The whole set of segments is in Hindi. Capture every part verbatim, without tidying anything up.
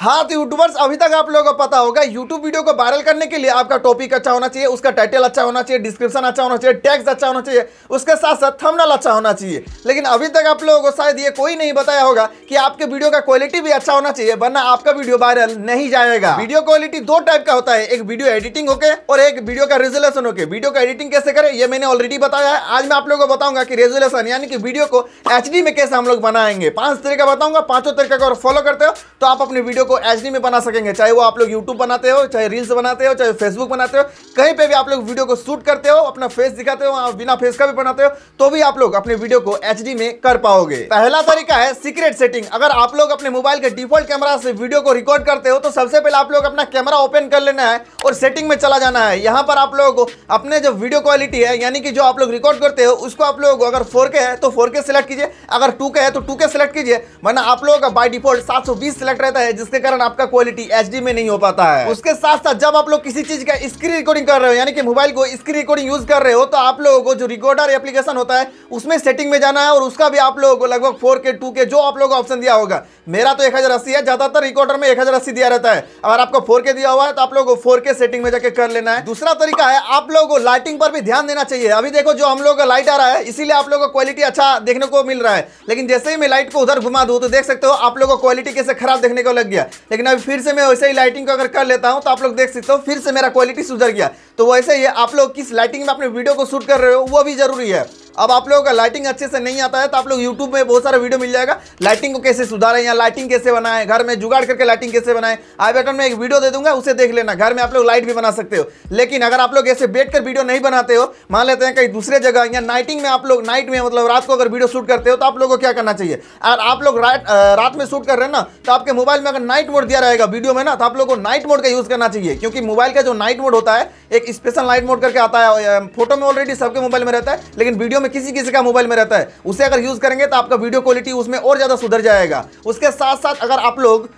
हाँ तो यूट्यूबर्स, अभी तक आप लोगों को पता होगा यूट्यूब वीडियो को वायरल करने के लिए आपका टॉपिक अच्छा होना चाहिए, उसका टाइटल अच्छा होना चाहिए, डिस्क्रिप्शन अच्छा होना चाहिए, टैग्स अच्छा होना चाहिए, उसके साथ साथ थंबनेल अच्छा होना चाहिए। लेकिन अभी तक आप लोगों को शायद ये कोई नहीं बताया होगा कि आपके वीडियो का क्वालिटी भी अच्छा होना चाहिए, वरना आपका वीडियो वायरल नहीं जाएगा। वीडियो क्वालिटी दो टाइप का होता है, एक वीडियो एडिटिंग होके और एक वीडियो का रेजोल्यूशन होके। वीडियो का एडिटिंग कैसे करें ये मैंने ऑलरेडी बताया है। आज मैं आप लोगों को बताऊंगा कि रेजोल्यूशन यानी कि वीडियो को एच डी में कैसे हम लोग बनाएंगे। पांच तरीका बताऊंगा, पांचों तरीका को फॉलो करते हो तो आप अपनी वीडियो को एचडी में बना सकेंगे। चाहे वो आप लोग यूट्यूब बनाते हो, चाहे रील्स बनाते हो, चाहे फेसबुक बनाते हो, कहीं पे भी आप लोग वीडियो को शूट करते हो, अपना फेस दिखाते हो, बिना फेस का भी बनाते हो, तो भी आप लोग अपने वीडियो को एचडी में कर पाओगे। पहला तरीका है सीक्रेट सेटिंग। अगर आप लोग अपने मोबाइल के डिफॉल्ट कैमरा से वीडियो को रिकॉर्ड करते हो तो सबसे पहले आप लोग अपना कैमरा ओपन कर लेना है और सेटिंग में चला जाना है। यहाँ पर आप लोगों को अपने जो वीडियो क्वालिटी है यानी कि जो आप लोग रिकॉर्ड करते हो उसको आप लोग अगर फोर के है तो फोर के सिलेक्ट कीजिए, अगर टू के है तो टू के सिलेक्ट कीजिए, वरना आप लोगों का बाय डिफॉल्ट सात सौ बीस सिलेक्ट रहता है, जिसके कारण आपका क्वालिटी एचडी में नहीं हो पाता है। उसके साथ साथ जब आप लोग किसी चीज का स्क्रीन रिकॉर्डिंग कर रहे हो यानी कि मोबाइल को स्क्रीन रिकॉर्डिंग यूज कर रहे हो तो आप लोगों को जो रिकॉर्डर एप्लीकेशन होता है उसमें सेटिंग में जाना है और उसका भी आप लोगों को लगभग फोर के टू के जो आप लोगों को ऑप्शन दिया होगा। मेरा तो एक हजार अस्सी है, ज्यादातर रिकॉर्डर में एक हजार अस्सी दिया रहता है। अगर आपको फोर के दिया हुआ है तो आप लोगों को फोर के सेटिंग में जाके कर लेना है। दूसरा तरीका है, आप लोगों को लाइटिंग पर भी ध्यान देना चाहिए। अभी देखो जो हम लोगों का लाइट आ रहा है इसीलिए आप लोगों को क्वालिटी अच्छा देखने को मिल रहा है, लेकिन जैसे ही मैं लाइट को उधर घुमा दूं तो देख सकते हो आप लोगों को क्वालिटी कैसे खराब देखने को लग गया। लेकिन अभी फिर से मैं वैसे ही लाइटिंग को अगर कर लेता हूं तो आप लोग देख सकते हो फिर से मेरा क्वालिटी सुधर गया। तो वैसे ही आप लोग किस लाइटिंग में अपने वीडियो को शूट कर रहे हो वो भी जरूरी है। अब आप लोगों का लाइटिंग अच्छे से नहीं आता है तो आप लोग यूट्यूब में बहुत सारा वीडियो मिल जाएगा, लाइटिंग को कैसे सुधारें या लाइटिंग कैसे बनाएं, घर में जुगाड़ करके लाइटिंग कैसे बनाएं। आई बटन में एक वीडियो दे दूंगा, उसे देख लेना, घर में आप लोग लाइट भी बना सकते हो। लेकिन अगर आप लोग ऐसे बैठ कर वीडियो नहीं बनाते हो, मान लेते हैं कहीं दूसरे जगह या नाइटिंग में आप लोग, नाइट में मतलब रात को अगर वीडियो शूट करते हो तो आप लोग को क्या करना चाहिए, अगर आप लोग रात में शूट कर रहे हैं ना तो आपके मोबाइल में अगर नाइट मोड दिया रहेगा वीडियो में ना तो आप लोग को नाइट मोड का यूज़ करना चाहिए, क्योंकि मोबाइल का जो नाइट मोड होता है एक स्पेशल नाइट मोड करके आता है। फोटो में ऑलरेडी सबके मोबाइल में रहता है लेकिन वीडियो किसी किसी का मोबाइल में रहता है, उसे अगर यूज करेंगे तो आपका वीडियो क्वालिटी उसमें और ज्यादा सुधर जाएगा। उसके साथ साथ अगर आप लोग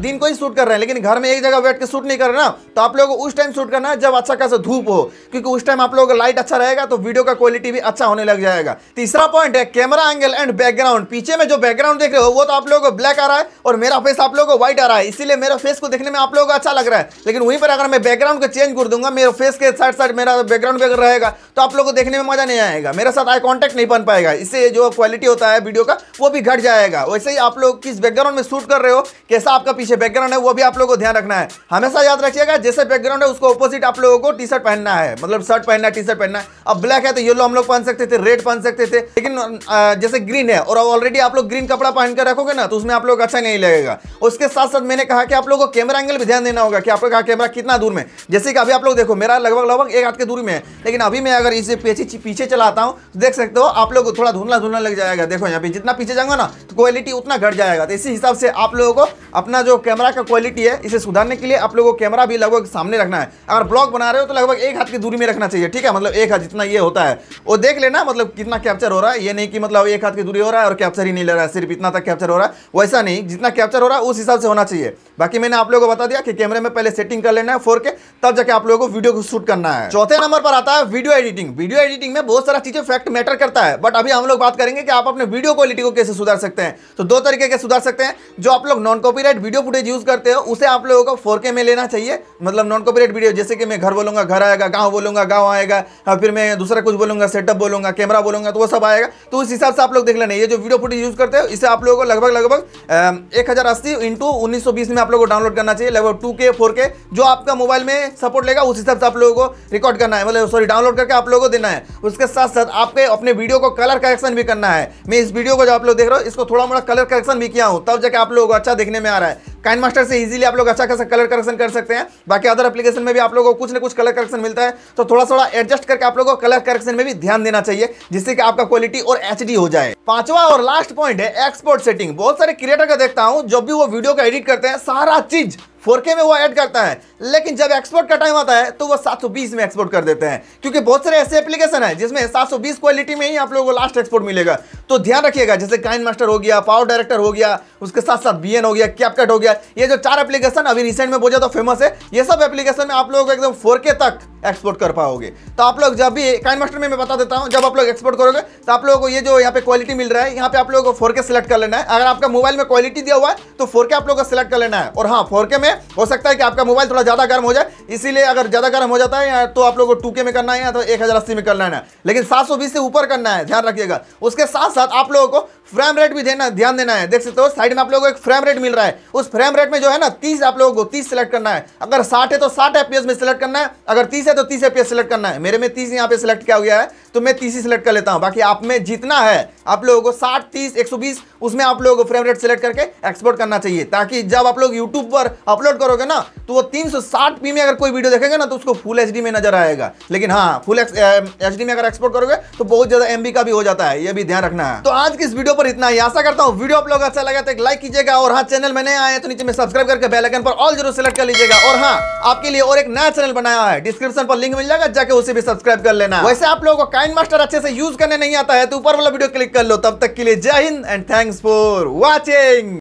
दिन को ही शूट कर रहे हैं लेकिन घर में एक जगह बैठ के शूट नहीं कर रहे ना तो आप लोगों को उस टाइम शूट करना है जब अच्छा खासा धूप हो, क्योंकि उस टाइम आप लोगों का लाइट अच्छा रहेगा तो वीडियो का क्वालिटी भी अच्छा होने लग जाएगा। तीसरा पॉइंट है कैमरा एंगल एंड बैकग्राउंड। पीछे में जो बैकग्राउंड देख रहे हो वो तो आप लोगों को ब्लैक आ रहा है और मेरा फेस आप लोगों को व्हाइट आ रहा है, इसीलिए मेरा फेस को देखने में आप लोगों को अच्छा लग रहा है। लेकिन वहीं पर अगर मैं बैकग्राउंड को चेंज कर दूंगा, मेरे फेस के साथ साथ मेरा बैकग्राउंड अगर रहेगा तो आप लोगों को देखने में मजा नहीं आएगा, मेरे साथ कांटेक्ट नहीं बन पाएगा, इससे जो क्वालिटी होता है वीडियो का वो भी घट जाएगा। वैसे ही आप लोग किस बैकग्राउंड में शूट कर रहे हो, कैसा आपका पीछे बैकग्राउंड है वो भी आप लोगों को ध्यान रखना है। हमेशा याद रखिएगा जैसे बैकग्राउंड है उसको ऑपोजिट आप लोगों को टी शर्ट पहनना है, मतलब शर्ट पहनना है, टी शर्ट पहनना है। अब ब्लैक है तो येलो हम लोग पहन सकते थे, रेड पहन सकते थे, लेकिन जैसे ग्रीन है और ऑलरेडी आप लोग ग्रीन कपड़ा पहनकर रखोगे ना तो उसमें आप लोग अच्छा नहीं लगेगा। उसके साथ साथ मैंने कहा कि आप लोगों को कैमरा एंगल भी ध्यान देना होगा कि आपका कैमरा कितना दूर में, जैसे कि अभी आप लोग देखो मेरा लगभग लगभग एक हाथ की दूरी में है, लेकिन अभी मैं अगर इसे पीछे चलाता हूँ देख सकते हो आप लोगों को थोड़ा धुंधला धुंधला लग जाएगा। देखो यहाँ पे जितना पीछे जाऊंगा ना तो क्वालिटी उतना घट जाएगा। तो इसी हिसाब से आप लोगों को अपना जो कैमरा का क्वालिटी है इसे सुधारने के लिए आप लोगों को कैमरा भी लगभग सामने रखना है। अगर ब्लॉग बना रहे हो तो लगभग एक हाथ की दूरी में रखना चाहिए, ठीक है, मतलब एक हाथ जितना ये होता है वो देख लेना, मतलब कितना कैप्चर हो रहा है। ये नहीं कि मतलब एक हाथ की दूरी हो रहा है और कैप्चर ही नहीं ले रहा है, सिर्फ इतना तक कैप्चर हो रहा है, वैसा नहीं, जितना कैप्चर हो रहा है उस हिसाब से होना चाहिए। बाकी मैंने आप लोगों को बता दिया कि कैमरे में पहले सेटिंग कर लेना है फोर के, तब जाके आप लोगों को वीडियो को शूट करना है। चौथे नंबर पर आता है वीडियो एडिटिंग। वीडियो एडिटिंग में बहुत सारा चीजें फैक्ट मैटर करता है, बट अभी हम लोग बात करेंगे कि आप अपने वीडियो क्वालिटी को कैसे सुधार सकते हैं। तो दो तरीके के सुधार सकते हैं। जो आप लोग non copyright video footage use करते हो उसे आप लोगों को फोर के में लेना चाहिए, मतलब नॉन कॉपीराइट वीडियो, जैसे कि मैं घर बोलूंगा घर आएगा, गाँव बोलूंगा गाँव आएगा, फिर मैं दूसरा कुछ बोलूंगा, सेटअप बोलूंगा, कैमरा बोलूंगा, तो वो सब आएगा। तो उस हिसाब से आप लोग देख लेना। ये जो वीडियो फुटेज यूज करते हो इसे आप लोगों को लगभग लगभग एक हजार अस्सी इंटू उन्नीस सौ बीस में आप लोगों को डाउनलोड करना चाहिए, लगभग टू के फोर के जो आपका मोबाइल में सपोर्ट लेगा उस हिसाब से आप लोगों को रिकॉर्ड करना है, मतलब सॉरी डाउनलोड करके आप लोगों को देना है। उसके साथ साथ आपके अपने वीडियो को कलर करेक्शन भी करना है। मैं इस वीडियो को जो आप लोग देख रहे हो इसको थोड़ा मोड़ा कलर करेक्शन भी किया हूं, तब जाके आप लोगों को अच्छा देखने में आ रहा है। काइनमास्टर से इजीली आप लोग अच्छा खासा कलर करेक्शन कर सकते हैं। बाकी अदर एप्लीकेशन में भी आप लोगों को कुछ ना कुछ कलर करेक्शन मिलता है, तो थोड़ा थोड़ा एडजस्ट करके आप लोगों को कलर करेक्शन में भी ध्यान देना चाहिए, जिससे कि आपका क्वालिटी और एचडी हो जाए। पांचवा और लास्ट पॉइंट है एक्सपोर्ट सेटिंग। बहुत सारे क्रिएटर का देखता हूं जब भी वो वीडियो का एडिट करते हैं सारा चीज फोर के में वो ऐड करता है, लेकिन जब एक्सपोर्ट का टाइम आता है तो वो सेवन ट्वेंटी में एक्सपोर्ट कर देते हैं, क्योंकि बहुत सारे ऐसे एप्लीकेशन है जिसमें सेवन ट्वेंटी क्वालिटी में ही आप लोगों को लास्ट एक्सपोर्ट मिलेगा। तो ध्यान रखिएगा, जैसे काइनमास्टर हो गया, पावर डायरेक्टर हो गया, उसके साथ साथ बी एन हो गया, कैपकट हो गया, ये जो चार एप्लीकेशन अभी रिसेंट में बोझा तो फेमस है, ये सब एप्लीकेशन में आप लोगों को एकदम फोर के तक एक्सपोर्ट कर पाओगे। तो आप लोग जब भी काइनमास्टर में मैं बता देता हूँ, जब आप लोग एक्सपोर्ट करोगे तो आप लोगों को ये जो यहाँ पे क्वालिटी मिल रहा है, यहाँ पे आप लोगों को फोर के सिलेक्ट कर लेना है। अगर आपका मोबाइल में क्वालिटी दिया हुआ है तो फोर के आप लोगों को सिलेक्ट कर लेना है। और हाँ, फोर के में हो सकता है कि आपका मोबाइल थोड़ा ज़्यादा गर्म हो जाए, इसीलिए अगर ज़्यादा गर्म हो जाता है तो आप लोगों को टू के में करना है या तो एक हज़ार अस्सी में करना है, लेकिन सात सौ बीस से ऊपर करना है, ध्यान रखिएगा। उसके साथ साथ आप लोगों को फ्रेम रेट भी देना ध्यान देना है। देख सकते हो साइड में आप लोगों को एक फ्रेम रेट मिल रहा है, उस फ्रेम रेट में जो है ना तीस आप लोगों को तीस सेलेक्ट करना है। अगर साठ है तो साठ एफपीएस में सिलेक्ट करना है, अगर तीस है तो तीस एफपीएस सेलेक्ट करना है। मेरे में तीस यहाँ पे सिलेक्ट किया हुआ है तो मैं तीस ही सिलेक्ट कर लेता हूँ, बाकी आप में जितना है आप लोगों को साठ तीस एक सौ बीस उसमें आप लोगों को फ्रेम रेट सेलेक्ट करके एक्सपोर्ट करना चाहिए, ताकि जब आप लोग यूट्यूब पर अपलोड करोगे ना तो वो तीन सौ साठ पी में अगर कोई वीडियो देखेंगे ना तो उसको फुल एच डी में नजर आएगा। लेकिन हाँ, फुल एच डी में अगर एक्सपोर्ट करोगे तो बहुत ज्यादा एम बी का भी हो जाता है, यह भी ध्यान रखना है। तो आज की इस वीडियो पर इतना ही, आशा करता हूँ वीडियो आप लोग अच्छा लगा तो एक लाइक कीजिएगा, और हाँ चैनल में नए आए तो नीचे में सब्सक्राइब करके बेल आइकन पर ऑल जरूर सेलेक्ट कर लीजिएगा। और हाँ, आपके लिए और एक नया चैनल बनाया है, डिस्क्रिप्शन पर लिंक मिल जाएगा, जाके उसे भी सब्सक्राइब कर लेना। वैसे आप लोगों को काइनमास्टर अच्छे से यूज करने नहीं आता है तो ऊपर वाला वीडियो क्लिक कर लो। तब तक के लिए Jai Hind and thanks for watching.